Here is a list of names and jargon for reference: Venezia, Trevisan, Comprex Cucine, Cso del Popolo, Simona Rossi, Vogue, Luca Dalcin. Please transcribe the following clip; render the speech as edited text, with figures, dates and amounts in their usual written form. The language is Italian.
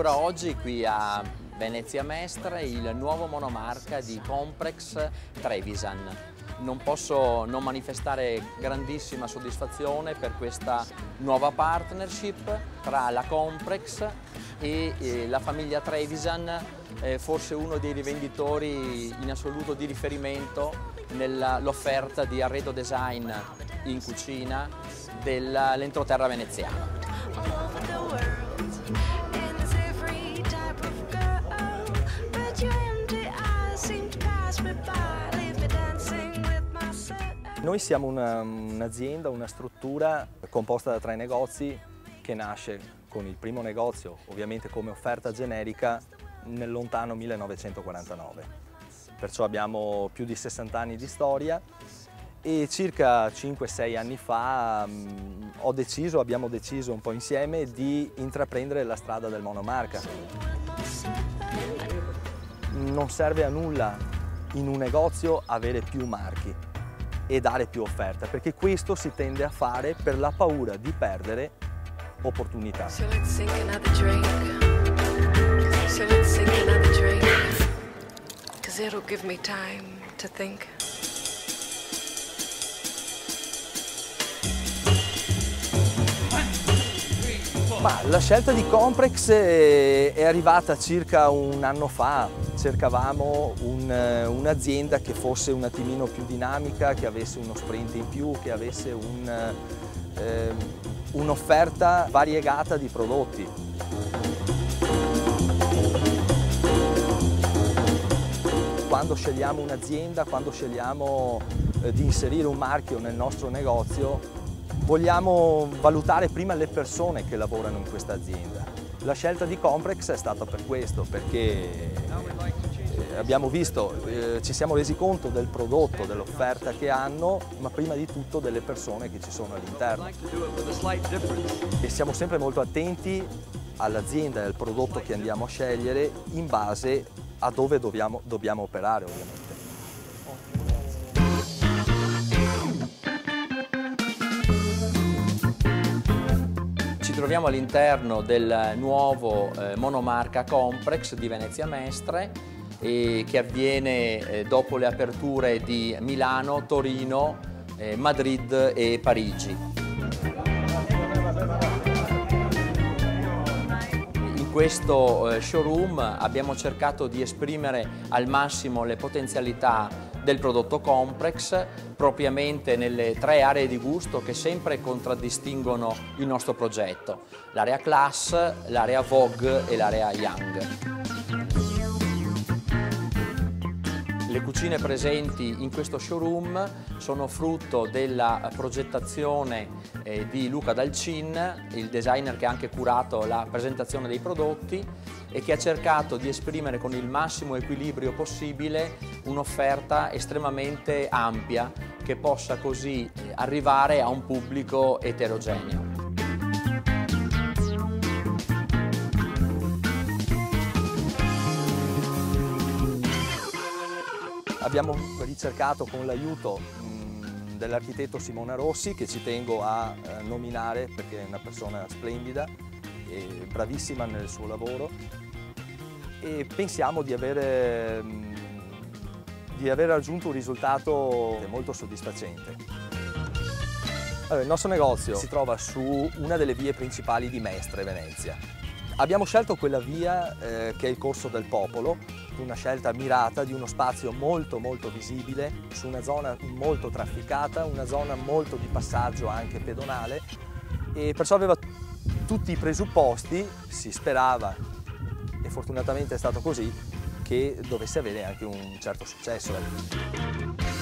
inaugura oggi qui a Venezia Mestre il nuovo monomarca di Comprex Trevisan. Non posso non manifestare grandissima soddisfazione per questa nuova partnership tra la Comprex e la famiglia Trevisan, forse uno dei rivenditori in assoluto di riferimento nell'offerta di arredo design in cucina dell'entroterra veneziana. Noi siamo un'azienda, una struttura composta da tre negozi che nasce con il primo negozio, ovviamente come offerta generica, nel lontano 1949. Perciò abbiamo più di 60 anni di storia e circa 5-6 anni fa abbiamo deciso un po' insieme di intraprendere la strada del monomarca. Non serve a nulla in un negozio avere più marchi e dare più offerta, perché questo si tende a fare per la paura di perdere opportunità. It'll give me time to think. Ma la scelta di Comprex è arrivata circa un anno fa. Cercavamo un'azienda che fosse un attimino più dinamica, che avesse uno sprint in più, che avesse un'offerta variegata di prodotti. Quando scegliamo un'azienda, quando scegliamo di inserire un marchio nel nostro negozio, vogliamo valutare prima le persone che lavorano in questa azienda. La scelta di Comprex è stata per questo, perché abbiamo visto, ci siamo resi conto del prodotto, dell'offerta che hanno, ma prima di tutto delle persone che ci sono all'interno. E siamo sempre molto attenti all'azienda e al prodotto che andiamo a scegliere in base a dove dobbiamo operare, ovviamente. Ci troviamo all'interno del nuovo monomarca Comprex di Venezia Mestre, che avviene dopo le aperture di Milano, Torino, Madrid e Parigi. In questo showroom abbiamo cercato di esprimere al massimo le potenzialità del prodotto Comprex, propriamente nelle tre aree di gusto che sempre contraddistinguono il nostro progetto: l'area class, l'area vogue e l'area young. Le cucine presenti in questo showroom sono frutto della progettazione di Luca Dalcin, il designer che ha anche curato la presentazione dei prodotti e che ha cercato di esprimere con il massimo equilibrio possibile un'offerta estremamente ampia che possa così arrivare a un pubblico eterogeneo. Abbiamo ricercato, con l'aiuto dell'architetto Simona Rossi, che ci tengo a nominare perché è una persona splendida e bravissima nel suo lavoro, e pensiamo di aver raggiunto un risultato molto soddisfacente. Allora, il nostro negozio si trova su una delle vie principali di Mestre, Venezia. Abbiamo scelto quella via che è il Corso del Popolo, una scelta mirata di uno spazio molto visibile, su una zona molto trafficata, una zona molto di passaggio anche pedonale, e perciò aveva tutti i presupposti, si sperava, e fortunatamente è stato così, che dovesse avere anche un certo successo.